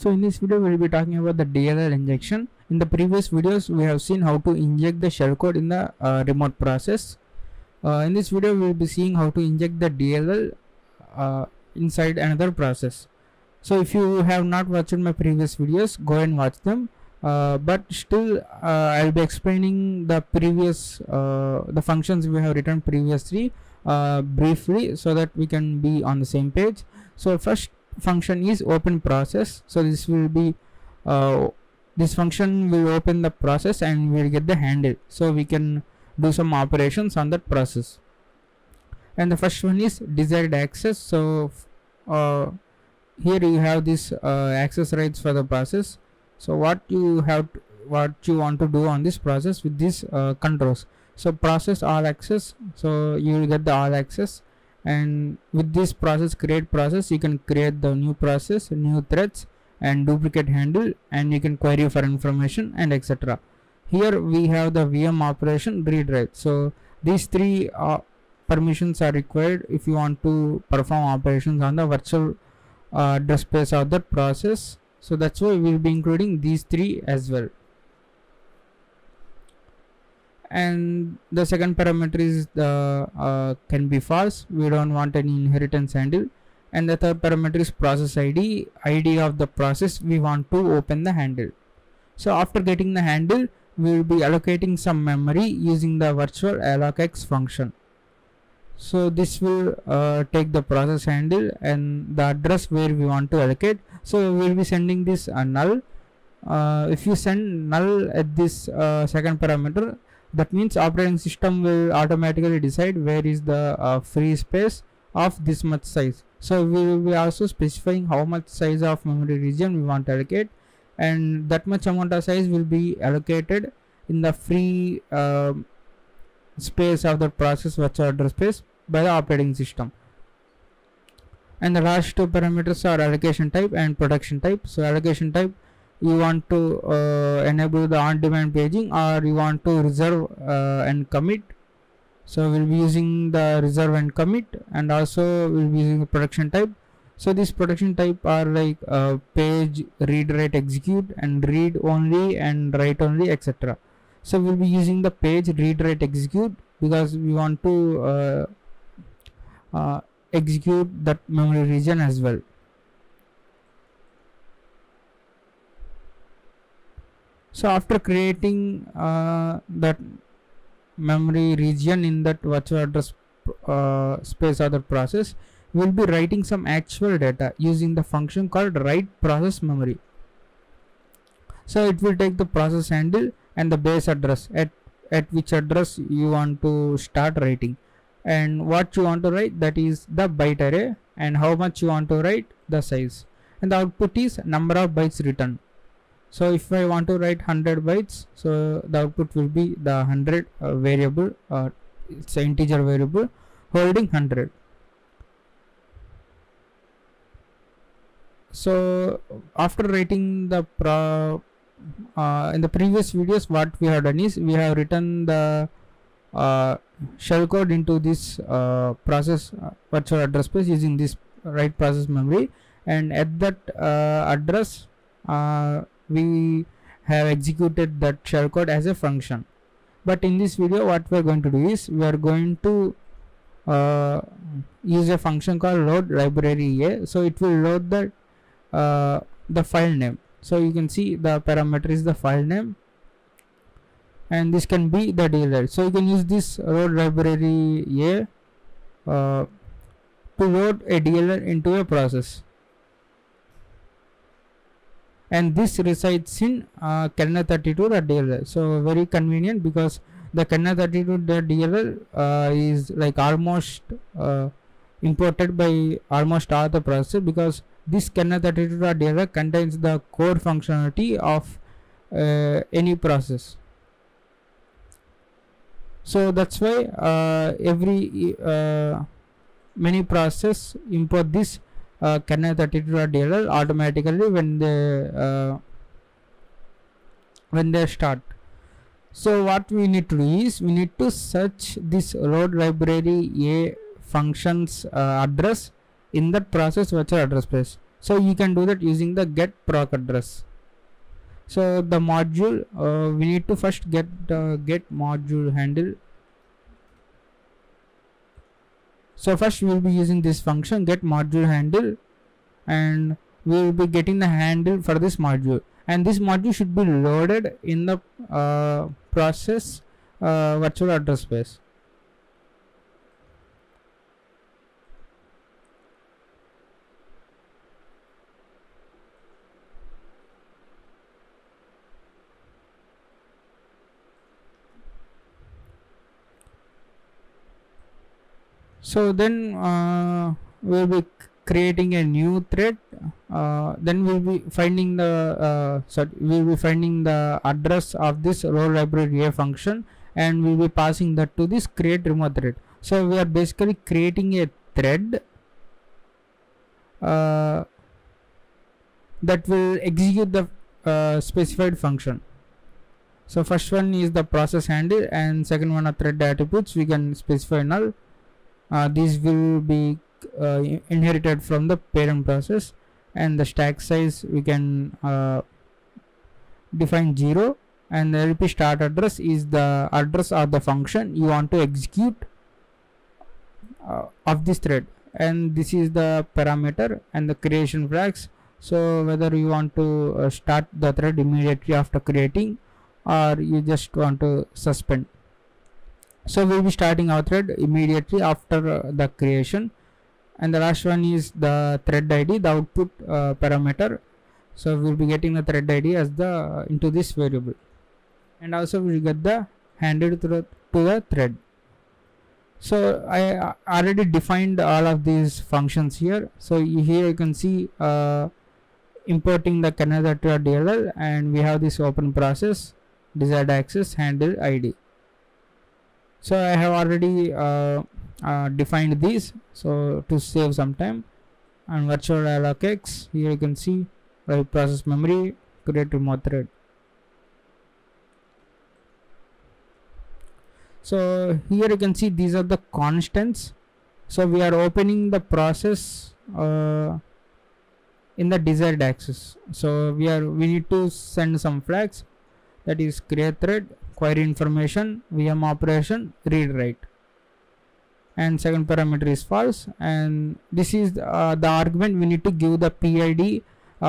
So in this video we will be talking about the DLL injection. In the previous videos we have seen how to inject the shellcode in the remote process. In this video we will be seeing how to inject the DLL inside another process. So if you have not watched my previous videos, go and watch them. But still I'll be explaining the previous the functions we have written previously briefly, so that we can be on the same page. So first function is open process. So this will be this function will open the process and we'll get the handle, so we can do some operations on that process. And the first one is desired access. So here you have this access rights for the process. So what you want to do on this process with these controls. So process all access, so you will get the all access, and with this process create process you can create the new process, new threads, and duplicate handle, and you can query for information and etc. Here we have the VM operation read write. So these three permissions are required if you want to perform operations on the virtual address space of that process. So that's why we will be including these three as well. And the second parameter is the can be false. We don't want any inheritance handle. And the third parameter is process ID of the process. We want to open the handle. So after getting the handle, we will be allocating some memory using the VirtualAllocEx function. So this will take the process handle and the address where we want to allocate. So we will be sending this a null. If you send null at this second parameter, that means operating system will automatically decide where is the free space of this much size. So we will be also specifying how much size of memory region we want to allocate, and that much amount of size will be allocated in the free space of the process virtual address space by the operating system. And the last two parameters are allocation type and protection type. So allocation type, you want to enable the on-demand paging, or you want to reserve and commit. So we'll be using the reserve and commit, and also we'll be using the protection type. So this protection type are like page, read, write, execute, and read only and write only, etc. So we'll be using the page, read, write, execute because we want to execute that memory region as well. So after creating that memory region in that virtual address space or the process, we will be writing some actual data using the function called WriteProcessMemory. So it will take the process handle and the base address at which address you want to start writing, and what you want to write, that is the byte array, and how much you want to write, the size, and the output is number of bytes written. So if I want to write 100 bytes, so the output will be the 100 variable, it's an integer variable holding 100. So after writing the in the previous videos what we have done is we have written the shellcode into this process virtual address space using this write process memory, and at that address we have executed that shellcode as a function. But in this video what we are going to do is we are going to use a function called LoadLibraryA. So it will load the file name. So you can see the parameter is the file name, and this can be the DLL. So you can use this LoadLibraryA to load a DLL into a process, and this resides in Kernel32.dll. So very convenient, because the Kernel32.dll is like almost imported by almost all the processes, because this Kernel32.dll contains the core functionality of any process. So that's why many processes import this Kernel32.dll automatically when they start. So what we need to do is we need to search this LoadLibraryA function's address in that process virtual address space. So you can do that using the GetProcAddress. So the module, we need to first get the GetModuleHandle. So first we will be using this function GetModuleHandle, and we will be getting the handle for this module, and this module should be loaded in the process virtual address space. So then we will be creating a new thread. Then we will be finding the address of this LoadLibraryA function, and we will be passing that to this CreateRemoteThread. So we are basically creating a thread that will execute the specified function. So first one is the process handle, and second one are thread attributes. We can specify null. These will be inherited from the parent process, and the stack size we can define 0, and the LP start address is the address of the function you want to execute of this thread, and this is the parameter and the creation flags. So whether you want to start the thread immediately after creating, or you just want to suspend. So we'll be starting our thread immediately after the creation. And the last one is the thread ID, the output parameter. So we'll be getting the thread ID as the into this variable, and also we'll get the handle to the thread. So I already defined all of these functions here. So here you can see importing the Kernel32.dll, and we have this open process desired access handle ID. So I have already defined these, so to save some time. And VirtualAllocEx, here you can see WriteProcessMemory, CreateRemoteThread. So here you can see these are the constants. So we are opening the process in the desired axis. So we need to send some flags, that is createThread, query information, VM operation, read write, and second parameter is false, and this is the argument. We need to give the PID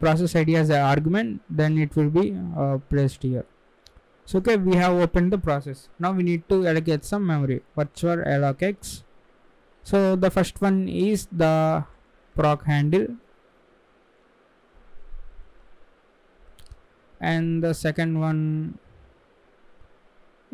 process ID as an argument, then it will be placed here. So okay, we have opened the process. Now we need to allocate some memory, virtual allocx. So the first one is the proc handle, and the second one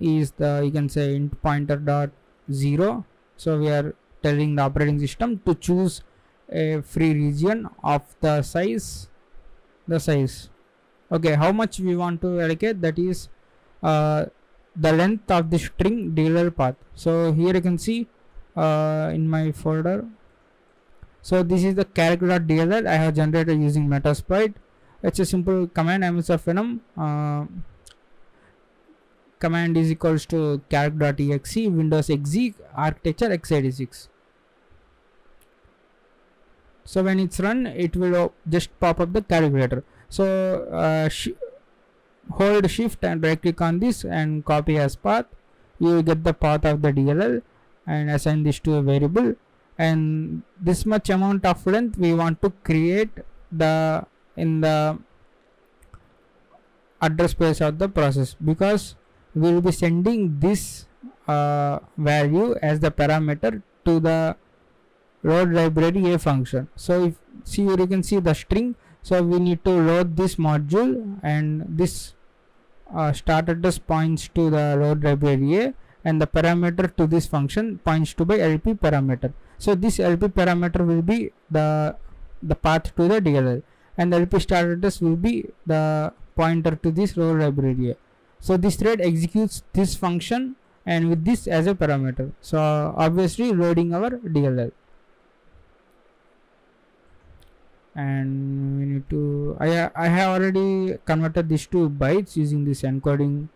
is the, you can say, int pointer dot 0. So we are telling the operating system to choose a free region of the size okay, how much we want to allocate, that is the length of the string DLL path. So here you can see in my folder, so this is the character.dll I have generated using Metasploit. It's a simple command, msf venom. Command is equals to character.exe, Windows exe, architecture x86. So when it's run, it will just pop up the calculator. So hold shift and right click on this and copy as path. You will get the path of the DLL and assign this to a variable, and this much amount of length we want to create the in the address space of the process, because we will be sending this value as the parameter to the LoadLibraryA function. So if see here you can see the string, so we need to load this module, and this start address points to the LoadLibraryA, and the parameter to this function points to by LP parameter. So this LP parameter will be the path to the DLL, and the LP start address will be the pointer to this LoadLibraryA. So this thread executes this function and with this as a parameter. So obviously loading our DLL, and we need to I have already converted this to bytes using this encoding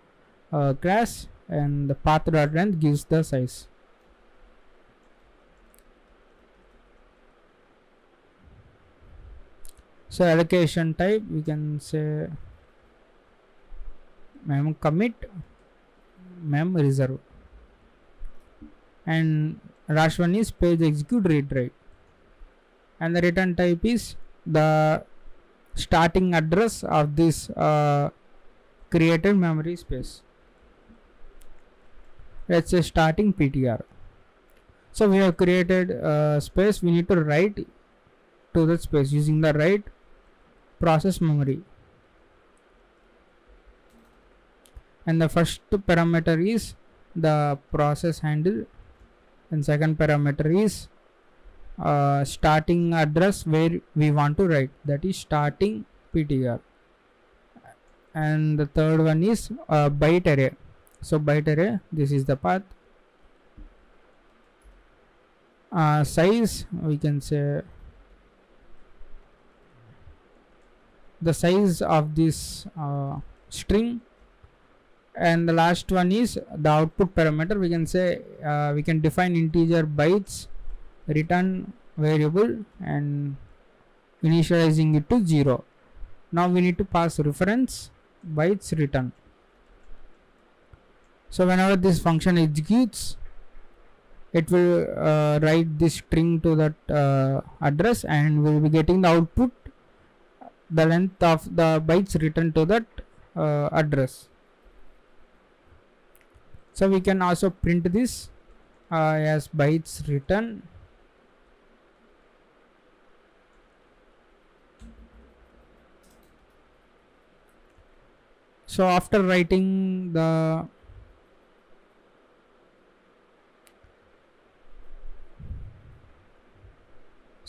class, and the path.length gives the size. So allocation type, we can say mem commit, mem reserve, and rash one is page execute read-write, and the return type is the starting address of this created memory space. Let's say starting PTR. So we have created space. We need to write to that space using the write process memory, and the first parameter is the process handle, and second parameter is starting address where we want to write, that is starting PTR, and the third one is byte array. So byte array, this is the path. Size, we can say the size of this string, and the last one is the output parameter. We can say we can define integer, bytes, return variable, and initializing it to 0. Now we need to pass reference bytes return. So whenever this function executes, it will write this string to that address, and we will be getting the output, the length of the bytes returned to that address. So we can also print this as bytes return. So after writing the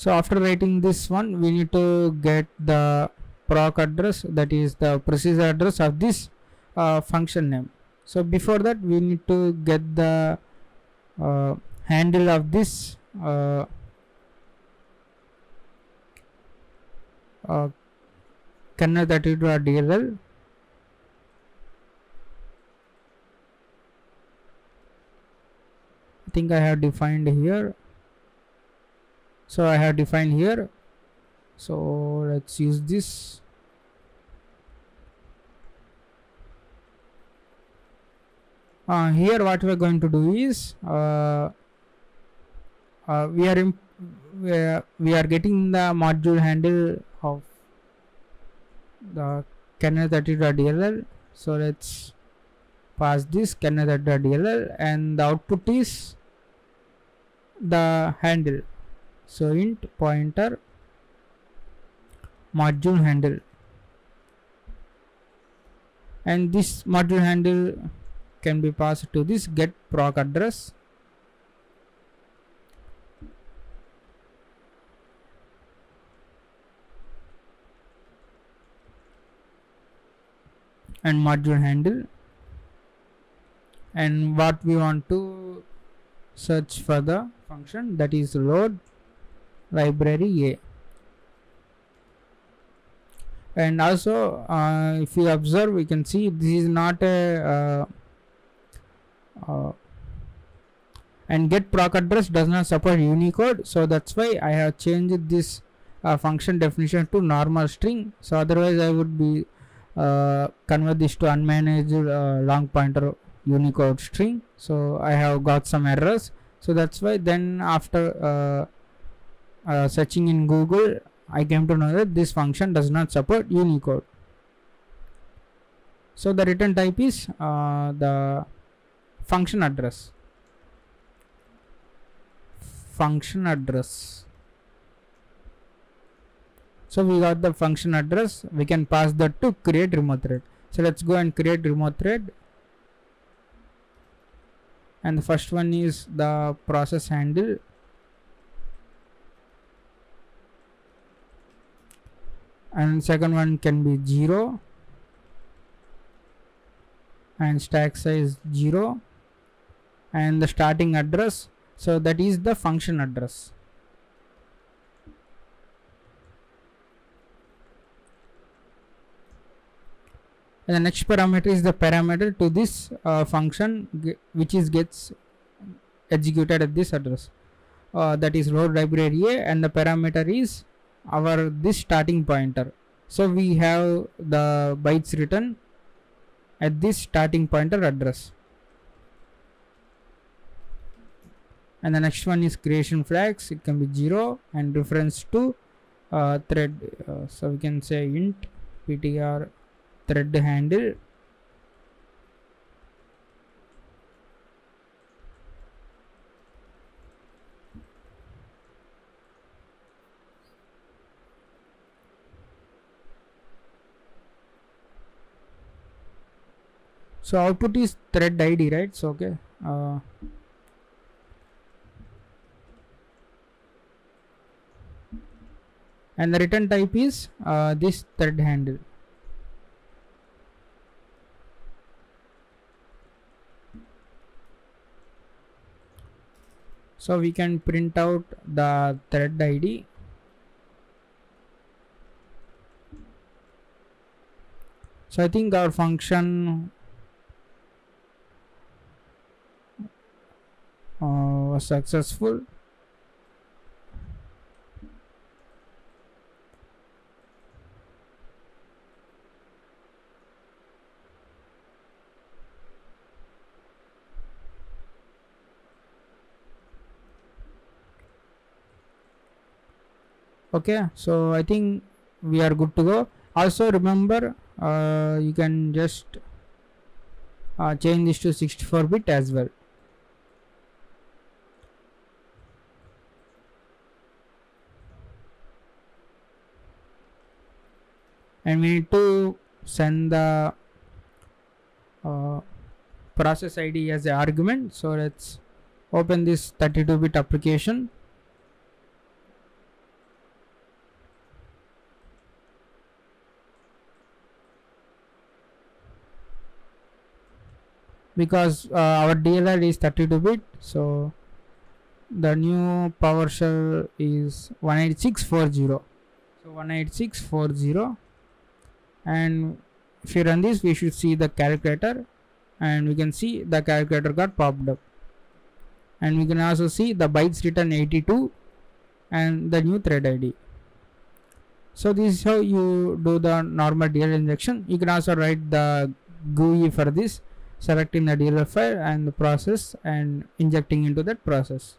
this one, we need to get the proc address, that is the procedure address of this function name. So before that, we need to get the handle of this Kernel32.dll. I think I have defined here. So I have defined here. So let's use this. Here what we are going to do is we are getting the module handle of the kernel32.dll. So let's pass this kernel32.dll, and the output is the handle. So int pointer module handle, and this module handle can be passed to this GetProcAddress. And module handle, and what we want to search for the function, that is LoadLibraryA. And also if you observe, we can see this is not a and GetProcAddress does not support Unicode, so that's why I have changed this function definition to normal string. So otherwise I would be convert this to unmanaged long pointer Unicode string. So I have got some errors. So that's why then after searching in Google, I came to know that this function does not support Unicode. So the return type is the function address. So we got the function address. We can pass that to create remote thread. So let's go and create remote thread. And the first one is the process handle. And second one can be 0. And stack size 0. And the starting address, so that is the function address. And the next parameter is the parameter to this function which is gets executed at this address, that is LoadLibraryA, and the parameter is our this starting pointer. So we have the bytes written at this starting pointer address. And the next one is creation flags. It can be 0 and reference to thread. So we can say int ptr thread handle. So output is thread ID, right? So okay. And the return type is this thread handle. So we can print out the thread ID. So I think our function was successful. Okay, so I think we are good to go. Also remember, you can just change this to 64-bit as well. And we need to send the process ID as an argument. So let's open this 32-bit application. Because our DLL is 32-bit, so the new PowerShell is 18640. So 18640, and if you run this, we should see the calculator, and we can see the calculator got popped up, and we can also see the bytes written 82 and the new thread ID. So this is how you do the normal DLL injection. You can also write the GUI for this, selecting the DLL file and the process and injecting into that process.